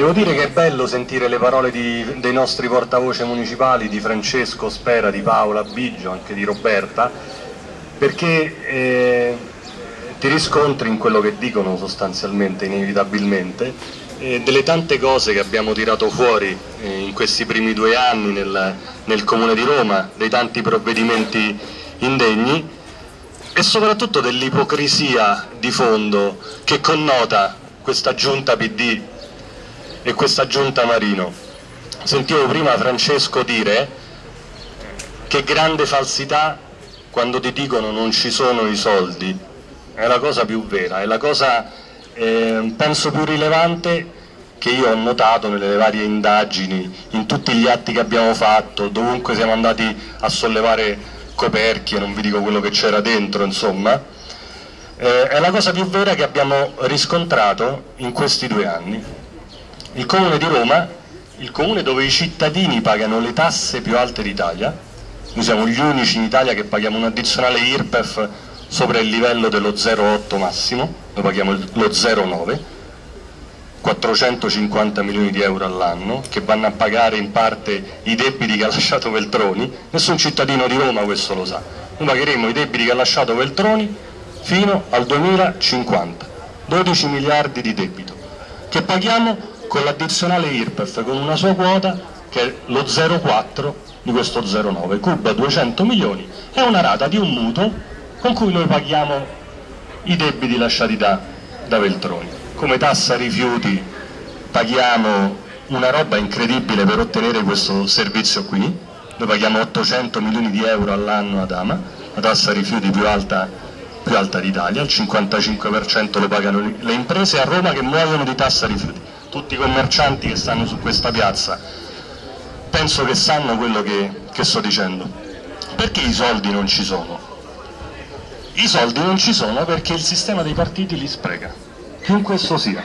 Devo dire che è bello sentire le parole dei nostri portavoce municipali, di Francesco Spera, di Paola Biggio, anche di Roberta, perché ti riscontri in quello che dicono sostanzialmente, inevitabilmente, delle tante cose che abbiamo tirato fuori in questi primi 2 anni nel Comune di Roma, dei tanti provvedimenti indegni e soprattutto dell'ipocrisia di fondo che connota questa giunta PD e questa giunta Marino. Sentivo prima Francesco dire che grande falsità quando ti dicono non ci sono i soldi, è la cosa più vera, è la cosa penso più rilevante che io ho notato nelle varie indagini, in tutti gli atti che abbiamo fatto, dovunque siamo andati a sollevare coperchie, non vi dico quello che c'era dentro, insomma, è la cosa più vera che abbiamo riscontrato in questi 2 anni. Il Comune di Roma, il Comune dove i cittadini pagano le tasse più alte d'Italia, noi siamo gli unici in Italia che paghiamo un addizionale IRPEF sopra il livello dello 0,8 massimo, noi paghiamo lo 0,9, 450 milioni di euro all'anno che vanno a pagare in parte i debiti che ha lasciato Veltroni. Nessun cittadino di Roma questo lo sa. Noi pagheremo i debiti che ha lasciato Veltroni fino al 2050, 12 miliardi di debito che paghiamo con l'addizionale IRPEF, con una sua quota che è lo 0,4 di questo 0,9, cuba 200 milioni, è una rata di un mutuo con cui noi paghiamo i debiti lasciati da Veltroni. Come tassa rifiuti paghiamo una roba incredibile per ottenere questo servizio qui, noi paghiamo 800 milioni di euro all'anno ad Ama, la tassa rifiuti più alta d'Italia, il 55% lo pagano le imprese a Roma che muoiono di tassa rifiuti, tutti i commercianti che stanno su questa piazza penso che sanno quello che sto dicendo. Perché i soldi non ci sono? I soldi non ci sono perché il sistema dei partiti li spreca. Chiunque esso sia,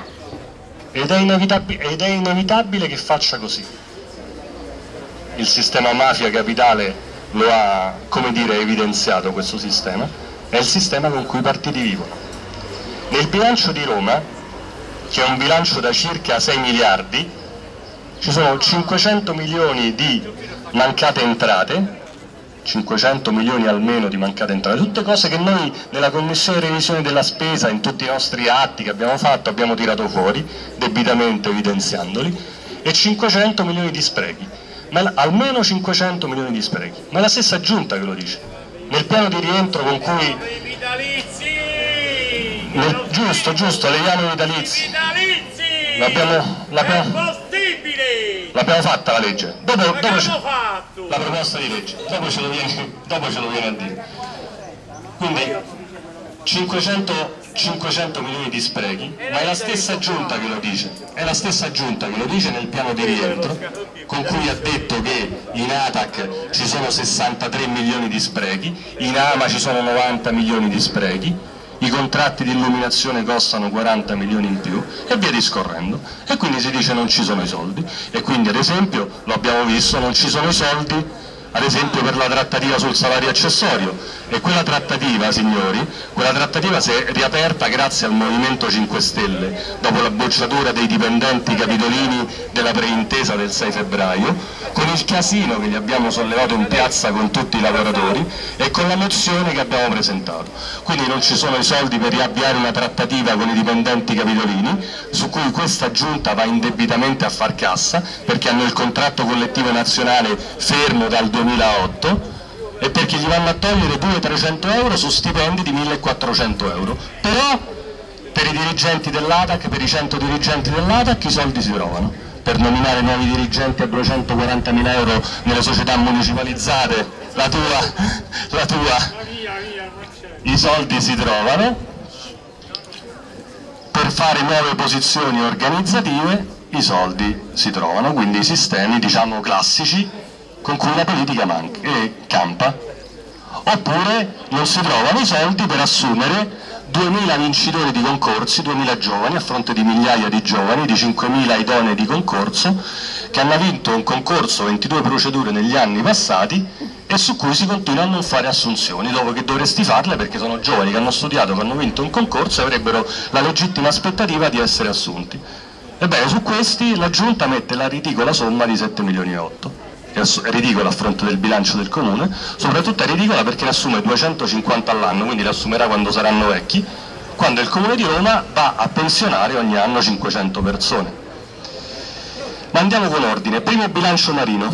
ed è inevitabile che faccia così. Il sistema mafia capitale lo ha, come dire, evidenziato questo sistema, è il sistema con cui i partiti vivono. Nel bilancio di Roma, che è un bilancio da circa 6 miliardi, ci sono 500 milioni di mancate entrate, 500 milioni almeno di mancate entrate, tutte cose che noi nella commissione revisione della spesa, in tutti i nostri atti che abbiamo fatto, abbiamo tirato fuori, debitamente evidenziandoli, e 500 milioni di sprechi, almeno 500 milioni di sprechi, ma è la stessa giunta che lo dice, nel piano di rientro con cui... Giusto, leviamo i vitalizi, l'abbiamo fatta la legge, la proposta di legge, dopo ce lo viene a dire. Quindi 500 milioni di sprechi, ma è la stessa giunta che lo dice, è la stessa giunta che lo dice nel piano di rientro, con cui ha detto che in ATAC ci sono 63 milioni di sprechi, in Ama ci sono 90 milioni di sprechi, i contratti di illuminazione costano 40 milioni in più e via discorrendo, e quindi si dice non ci sono i soldi, e quindi ad esempio, lo abbiamo visto, non ci sono i soldi ad esempio per la trattativa sul salario accessorio, e quella trattativa, signori, quella trattativa si è riaperta grazie al Movimento 5 Stelle dopo la bocciatura dei dipendenti capitolini della preintesa del 6 febbraio, con il casino che li abbiamo sollevato in piazza con tutti i lavoratori e con la mozione che abbiamo presentato. Quindi non ci sono i soldi per riavviare una trattativa con i dipendenti capitolini, su cui questa giunta va indebitamente a far cassa perché hanno il contratto collettivo nazionale fermo dal 2008 e perché gli vanno a togliere pure 300 euro su stipendi di 1400 euro, però per i dirigenti dell'ATAC, per i 100 dirigenti dell'ATAC i soldi si trovano, per nominare nuovi dirigenti a 240.000 euro nelle società municipalizzate, i soldi si trovano, per fare nuove posizioni organizzative i soldi si trovano, quindi i sistemi diciamo classici con cui la politica campa. Oppure non si trovano i soldi per assumere 2000 vincitori di concorsi, 2000 giovani a fronte di migliaia di giovani, di 5000 idonei di concorso che hanno vinto un concorso, 22 procedure negli anni passati e su cui si continua a non fare assunzioni dopo che dovresti farle, perché sono giovani che hanno studiato, che hanno vinto un concorso e avrebbero la legittima aspettativa di essere assunti. Ebbene, su questi la Giunta mette la ridicola somma di 7 milioni e 8. È ridicola a fronte del bilancio del Comune, soprattutto è ridicola perché ne assume 250 all'anno, quindi le assumerà quando saranno vecchi, quando il Comune di Roma va a pensionare ogni anno 500 persone. Ma andiamo con ordine. Primo bilancio Marino.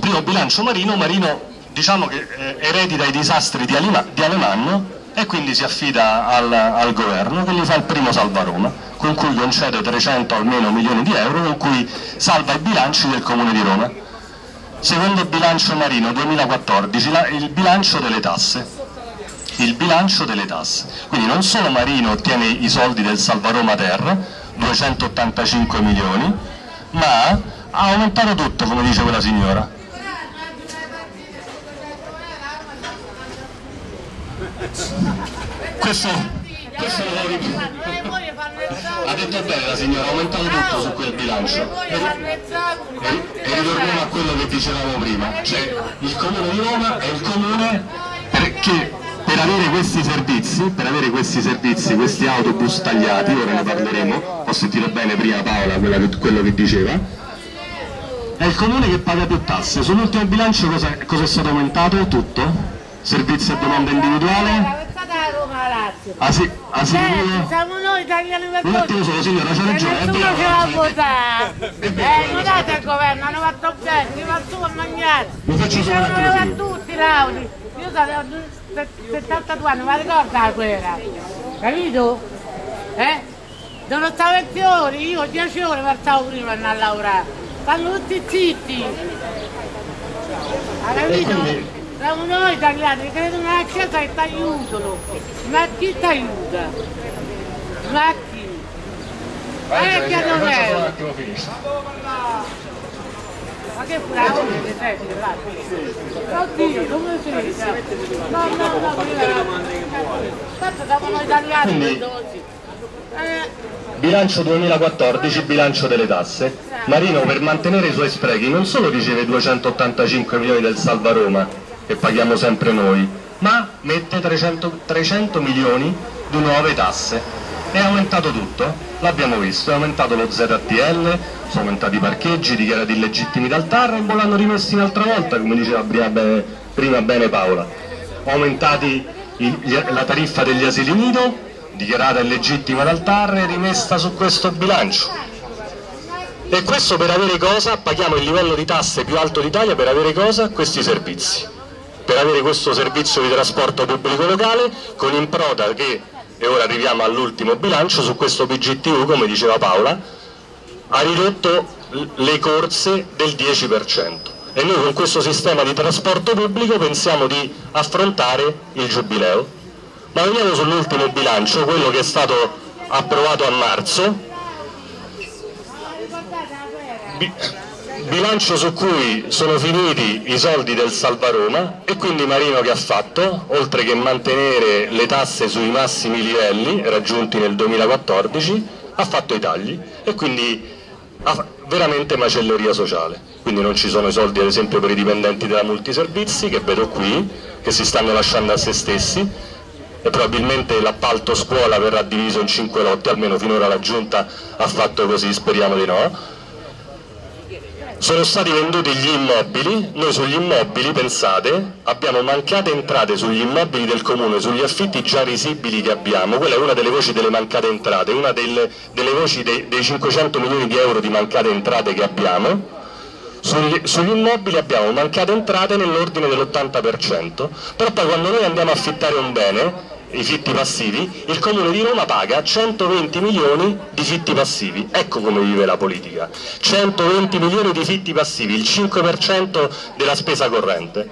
Primo bilancio Marino, Marino diciamo che eredita i disastri di Alemanno e quindi si affida al governo, che gli fa il primo salva Roma, con cui concede 300 almeno milioni di euro, con cui salva i bilanci del Comune di Roma. Secondo bilancio Marino 2014, il bilancio delle tasse, quindi non solo Marino ottiene i soldi del Salvaroma Terra, 285 milioni, ma ha aumentato tutto, come dice quella signora. Questo ha detto bene la signora, ha aumentato tutto su quel bilancio. E ritorniamo a quello che dicevamo prima, cioè il Comune di Roma è il Comune perché per avere questi servizi, questi autobus tagliati, ora ne parleremo, ho sentito bene prima Paola quello che diceva, è il Comune che paga più tasse. Sull'ultimo bilancio cosa è stato aumentato? Tutto? Servizi a domanda individuale? Siamo noi italiani per un attimo solo, signora, c'ha ragione. Nessuno ce l'ha votata. Guardate il governo, hanno fatto bene, mi va su a mangiare. Lo faccio solo un attimo, signora. Lo fanno tutti, Lauri. Io sono 72 anni, ma ricorda quella? Capito? Sono stato 20 ore, io 10 ore partavo prima a andare a lavorare. Stanno tutti zitti. Ha capito? Siamo noi italiani, credono alla Chiesa che ti aiutano, ma chi ti aiuta? Ma chi? Ma che bravo che sei, oddio, come si dice? No, tanto siamo noi italiani che così. Bilancio 2014, bilancio delle tasse. Marino per mantenere i suoi sprechi non solo riceve 285 milioni del Salva Roma, che paghiamo sempre noi, ma mette 300 milioni di nuove tasse. È aumentato tutto, l'abbiamo visto, è aumentato lo ZTL, sono aumentati i parcheggi, dichiarati illegittimità al TAR, e l'hanno rimessi un'altra volta, come diceva prima bene Paola. Aumentati la tariffa degli asili nido, dichiarata illegittima dal TAR e rimessa su questo bilancio. E questo per avere cosa? Paghiamo il livello di tasse più alto d'Italia per avere cosa? Questi servizi. Per avere questo servizio di trasporto pubblico locale con in prota che, e ora arriviamo all'ultimo bilancio, su questo PGTU, come diceva Paola, ha ridotto le corse del 10%, e noi con questo sistema di trasporto pubblico pensiamo di affrontare il giubileo. Ma veniamo sull'ultimo bilancio, quello che è stato approvato a marzo, bilancio su cui sono finiti i soldi del Salva Roma, e quindi Marino che ha fatto, oltre che mantenere le tasse sui massimi livelli raggiunti nel 2014, ha fatto i tagli, e quindi veramente macelleria sociale. Quindi non ci sono i soldi ad esempio per i dipendenti della multiservizi, che vedo qui, che si stanno lasciando a se stessi, e probabilmente l'appalto scuola verrà diviso in 5 lotti, almeno finora la Giunta ha fatto così, speriamo di no. Sono stati venduti gli immobili, noi sugli immobili, pensate, abbiamo mancate entrate sugli immobili del Comune, sugli affitti già risibili che abbiamo, quella è una delle voci delle mancate entrate, una delle voci dei 500 milioni di euro di mancate entrate che abbiamo. Sugli immobili abbiamo mancate entrate nell'ordine dell'80%, però poi quando noi andiamo a affittare un bene, i fitti passivi, il Comune di Roma paga 120 milioni di fitti passivi. Ecco come vive la politica, 120 milioni di fitti passivi, il 5% della spesa corrente,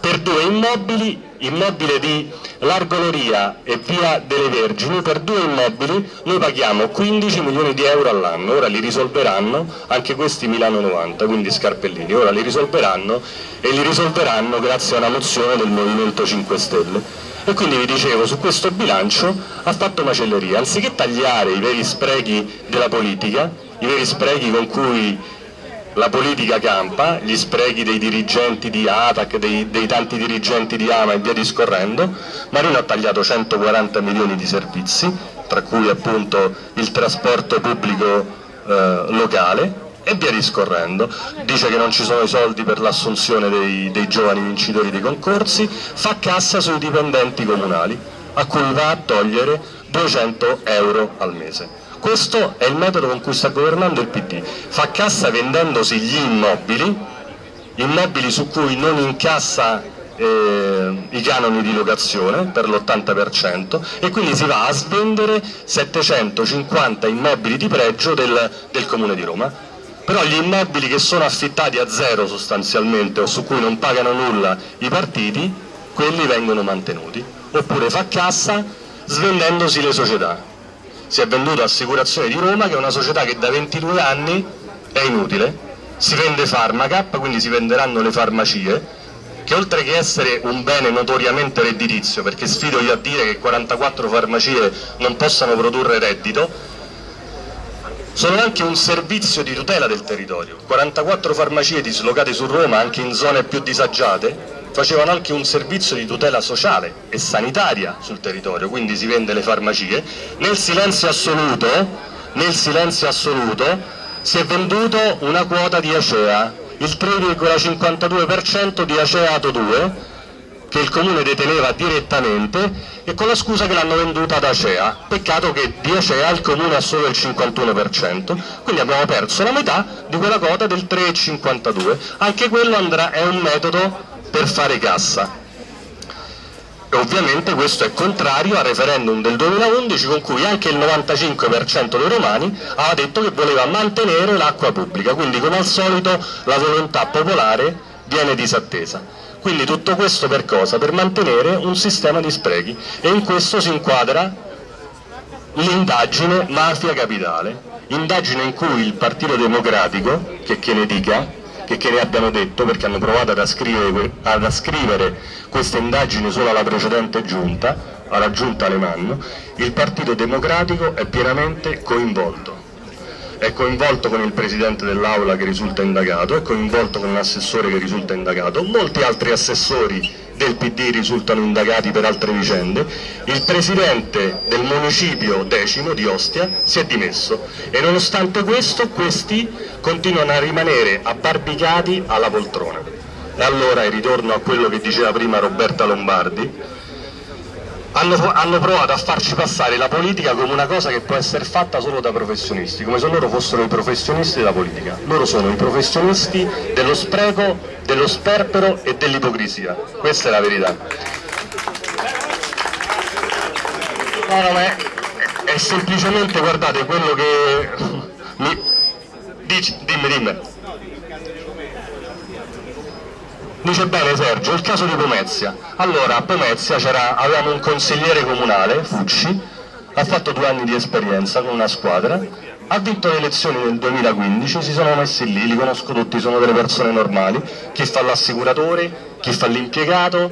per due immobili, immobile di Largo Loria e Via delle Vergini, per due immobili noi paghiamo 15 milioni di euro all'anno. Ora li risolveranno, anche questi Milano 90, quindi Scarpellini, ora li risolveranno, e li risolveranno grazie a una mozione del Movimento 5 Stelle. E quindi vi dicevo, su questo bilancio ha fatto macelleria, anziché tagliare i veri sprechi della politica, i veri sprechi con cui la politica campa, gli sprechi dei dirigenti di ATAC, dei tanti dirigenti di Ama e via discorrendo, Marino ha tagliato 140 milioni di servizi, tra cui appunto il trasporto pubblico locale e via discorrendo. Dice che non ci sono i soldi per l'assunzione dei giovani vincitori dei concorsi, fa cassa sui dipendenti comunali a cui va a togliere 200 euro al mese. Questo è il metodo con cui sta governando il PD, fa cassa vendendosi gli immobili su cui non incassa i canoni di locazione per l'80%, e quindi si va a svendere 750 immobili di pregio del Comune di Roma. Però gli immobili che sono affittati a zero sostanzialmente, o su cui non pagano nulla i partiti, quelli vengono mantenuti. Oppure fa cassa svendendosi le società. Si è venduta Assicurazione di Roma, che è una società che da 22 anni è inutile, si vende Farmacap, quindi si venderanno le farmacie, che oltre che essere un bene notoriamente redditizio, perché sfido io a dire che 44 farmacie non possano produrre reddito, sono anche un servizio di tutela del territorio. 44 farmacie dislocate su Roma, anche in zone più disagiate, facevano anche un servizio di tutela sociale e sanitaria sul territorio, quindi si vende le farmacie. Nel silenzio assoluto si è venduto una quota di Acea, il 3,52% di Acea Ato 2, che il Comune deteneva direttamente, e con la scusa che l'hanno venduta ad Acea. Peccato che di Acea il Comune ha solo il 51%, quindi abbiamo perso la metà di quella quota del 3,52%. Anche quello è un metodo per fare cassa, e ovviamente questo è contrario al referendum del 2011, con cui anche il 95% dei romani aveva detto che voleva mantenere l'acqua pubblica. Quindi, come al solito, la volontà popolare viene disattesa. Quindi tutto questo per cosa? Per mantenere un sistema di sprechi, e in questo si inquadra l'indagine Mafia Capitale, indagine in cui il Partito Democratico, che ne dica, che ne abbiano detto, perché hanno provato ad ascrivere queste indagini solo alla precedente giunta, alla giunta Alemanno, il Partito Democratico è pienamente coinvolto. È coinvolto con il presidente dell'Aula, che risulta indagato, è coinvolto con un assessore che risulta indagato, molti altri assessori del PD risultano indagati per altre vicende, il presidente del municipio decimo di Ostia si è dimesso, e nonostante questo questi continuano a rimanere abbarbicati alla poltrona. E allora, e ritorno a quello che diceva prima Roberta Lombardi, hanno provato a farci passare la politica come una cosa che può essere fatta solo da professionisti, come se loro fossero i professionisti della politica. Loro sono i professionisti dello spreco, dello sperpero e dell'ipocrisia. Questa è la verità. È semplicemente, guardate, quello che mi... Dimmi. Dice bene Sergio, il caso di Pomezia. Allora, a Pomezia avevamo un consigliere comunale, Fucci, ha fatto 2 anni di esperienza con una squadra, ha vinto le elezioni nel 2015, si sono messi lì, li conosco tutti, sono delle persone normali, chi fa l'assicuratore, chi fa l'impiegato,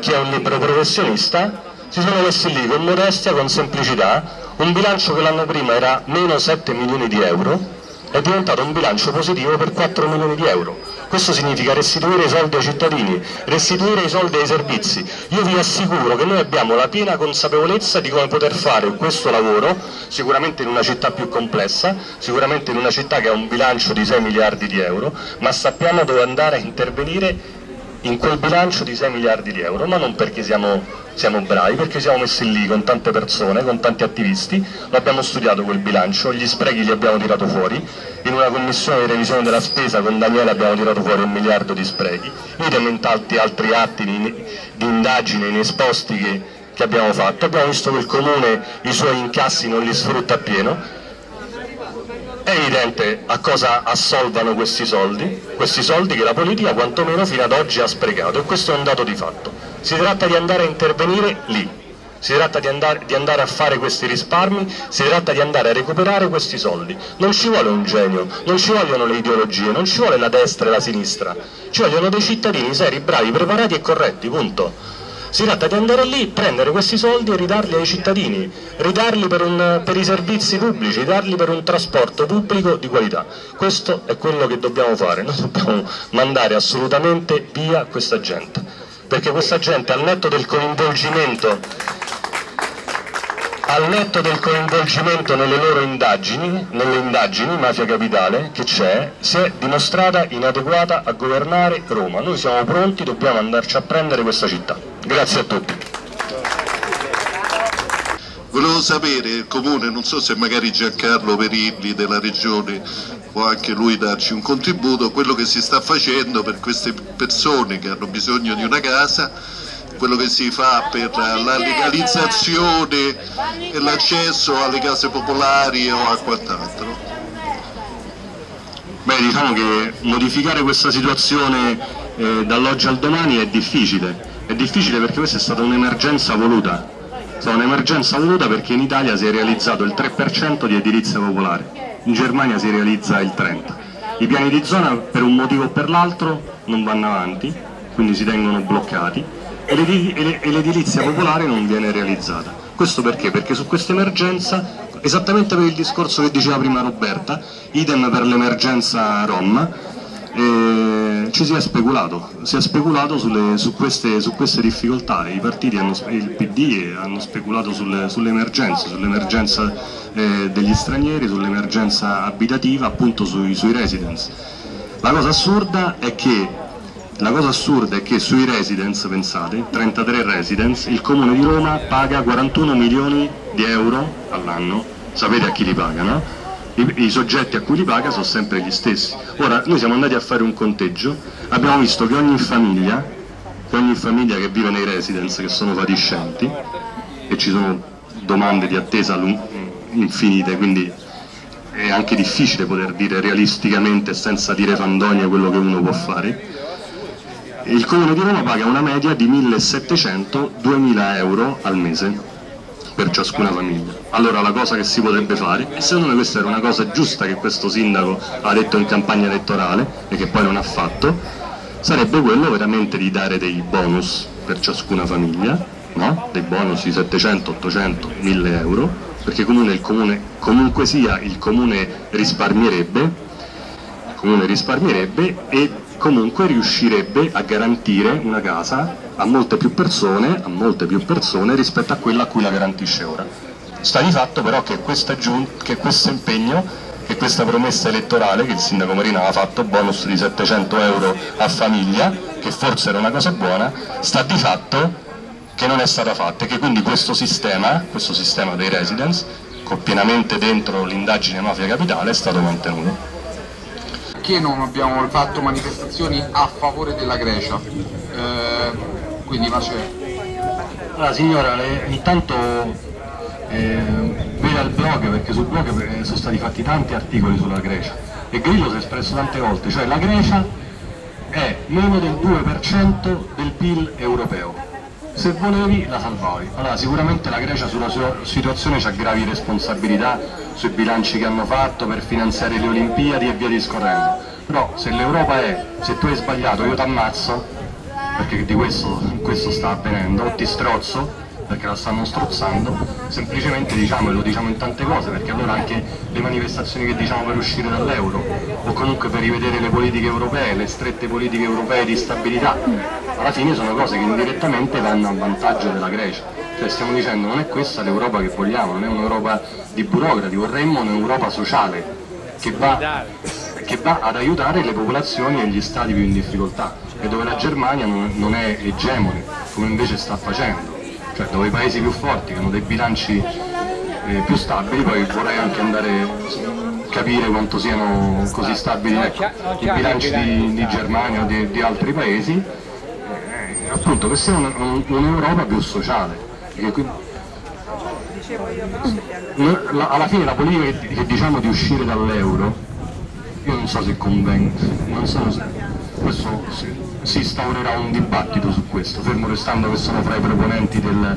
chi è un libero professionista, si sono messi lì con modestia, con semplicità, un bilancio che l'anno prima era meno 7 milioni di euro, è diventato un bilancio positivo per 4 milioni di euro. Questo significa restituire i soldi ai cittadini, restituire i soldi ai servizi. Io vi assicuro che noi abbiamo la piena consapevolezza di come poter fare questo lavoro, sicuramente in una città più complessa, sicuramente in una città che ha un bilancio di 6 miliardi di euro, ma sappiamo dove andare a intervenire in quel bilancio di 6 miliardi di euro, ma non perché siamo bravi, perché siamo messi lì con tante persone, con tanti attivisti, l'abbiamo studiato quel bilancio, gli sprechi li abbiamo tirato fuori, in una commissione di revisione della spesa con Daniele abbiamo tirato fuori 1 miliardo di sprechi, idem in tanti altri atti di indagine, in esposti che abbiamo fatto. Abbiamo visto che il Comune i suoi incassi non li sfrutta appieno. È evidente a cosa assolvano questi soldi che la politica quantomeno fino ad oggi ha sprecato, e questo è un dato di fatto. Si tratta di andare a intervenire lì, si tratta di andare a fare questi risparmi, si tratta di andare a recuperare questi soldi. Non ci vuole un genio, non ci vogliono le ideologie, non ci vuole la destra e la sinistra, ci vogliono dei cittadini seri, bravi, preparati e corretti, punto. Si tratta di andare lì, prendere questi soldi e ridarli ai cittadini, ridarli per i servizi pubblici, ridarli per un trasporto pubblico di qualità. Questo è quello che dobbiamo fare, noi dobbiamo mandare assolutamente via questa gente, perché questa gente, al netto del coinvolgimento al netto del coinvolgimento nelle indagini Mafia Capitale che c'è, si è dimostrata inadeguata a governare Roma. Noi siamo pronti, dobbiamo andarci a prendere questa città. Grazie a tutti. Volevo sapere il comune, non so se magari Giancarlo Perilli della regione può anche lui darci un contributo, quello che si sta facendo per queste persone che hanno bisogno di una casa, quello che si fa per la legalizzazione e l'accesso alle case popolari o a quant'altro. Beh, diciamo che modificare questa situazione dall'oggi al domani è difficile perché questa è stata un'emergenza voluta, perché in Italia si è realizzato il 3% di edilizia popolare, in Germania si realizza il 30%. I piani di zona per un motivo o per l'altro non vanno avanti, quindi si tengono bloccati, e l'edilizia popolare non viene realizzata. Questo perché? Perché su questa emergenza, esattamente per il discorso che diceva prima Roberta, idem per l'emergenza Rom, ci si è speculato su queste difficoltà. I partiti, il PD, hanno speculato sull'emergenza, degli stranieri, sull'emergenza abitativa, appunto sui residence. La cosa assurda è che sui residence, pensate, 33 residence, il Comune di Roma paga 41 milioni di euro all'anno. Sapete a chi li paga, no? I soggetti a cui li paga sono sempre gli stessi. Ora, noi siamo andati a fare un conteggio, abbiamo visto che ogni famiglia che vive nei residence, che sono fatiscenti, e ci sono domande di attesa infinite, quindi è anche difficile poter dire realisticamente, senza dire fandonia, quello che uno può fare. Il Comune di Roma paga una media di 1.700-2.000 euro al mese per ciascuna famiglia. Allora la cosa che si potrebbe fare, e secondo me questa era una cosa giusta che questo sindaco ha detto in campagna elettorale e che poi non ha fatto, sarebbe quello veramente di dare dei bonus per ciascuna famiglia, no? Dei bonus di 700, 800, 1.000 euro, perché comunque sia il Comune risparmierebbe, e comunque riuscirebbe a garantire una casa a molte più persone rispetto a quella a cui la garantisce ora. Sta di fatto però che questo impegno e questa promessa elettorale che il sindaco Marino ha fatto, bonus di 700 euro a famiglia, che forse era una cosa buona, sta di fatto che non è stata fatta, e che quindi questo sistema dei residence, pienamente dentro l'indagine Mafia Capitale, è stato mantenuto. Perché non abbiamo fatto manifestazioni a favore della Grecia? Quindi ma c'è. Allora signora, intanto veda il blog, perché sul blog sono stati fatti tanti articoli sulla Grecia e Grillo si è espresso tante volte, cioè la Grecia è meno del 2% del PIL europeo, se volevi la salvavi. Allora sicuramente la Grecia sulla sua situazione ha gravi responsabilità sui bilanci che hanno fatto per finanziare le Olimpiadi e via discorrendo, però se l'Europa è, se tu hai sbagliato io ti ammazzo, perché di questo sta avvenendo, o ti strozzo, perché la stanno strozzando, semplicemente diciamo, e lo diciamo in tante cose, perché allora anche le manifestazioni che diciamo per uscire dall'euro, o comunque per rivedere le politiche europee, le strette politiche europee di stabilità, alla fine sono cose che indirettamente vanno a vantaggio della Grecia. Cioè stiamo dicendo non è questa l'Europa che vogliamo, non è un'Europa di burocrati, vorremmo un'Europa sociale che va ad aiutare le popolazioni e gli stati più in difficoltà, e dove la Germania non è egemone, come invece sta facendo, cioè dove i paesi più forti che hanno dei bilanci più stabili, poi vorrei anche capire quanto siano così stabili i bilanci di Germania o di altri paesi, appunto che sia un'Europa più sociale. Alla fine la politica che diciamo di uscire dall'euro, io non so se convenga, non so se questo si instaurerà un dibattito su questo, fermo restando che sono fra i proponenti del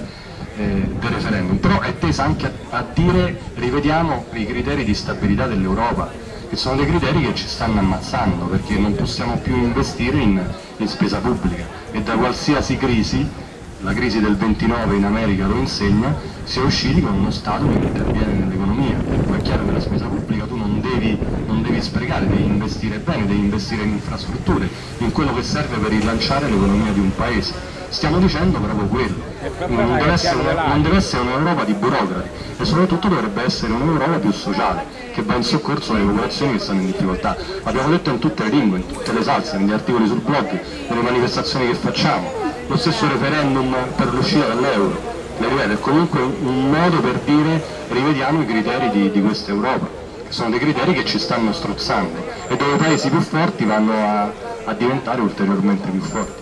referendum, però è tesa anche a dire rivediamo i criteri di stabilità dell'Europa, che sono dei criteri che ci stanno ammazzando, perché non possiamo più investire in spesa pubblica, e da qualsiasi crisi, la crisi del 29 in America lo insegna, si è usciti con uno Stato che interviene nell'economia. È chiaro che la spesa pubblica tu non devi sprecare, devi investire bene, devi investire in infrastrutture, in quello che serve per rilanciare l'economia di un paese. stiamo dicendo proprio quello. Non deve essere un'Europa di burocrati e soprattutto dovrebbe essere un'Europa più sociale, che va in soccorso alle popolazioni che stanno in difficoltà. L'abbiamo detto in tutte le lingue, in tutte le salse, negli articoli sul blog, nelle manifestazioni che facciamo, lo stesso referendum per l'uscita dall'euro. È comunque un modo per dire rivediamo i criteri di questa Europa, che sono dei criteri che ci stanno strozzando e dove i paesi più forti vanno a diventare ulteriormente più forti.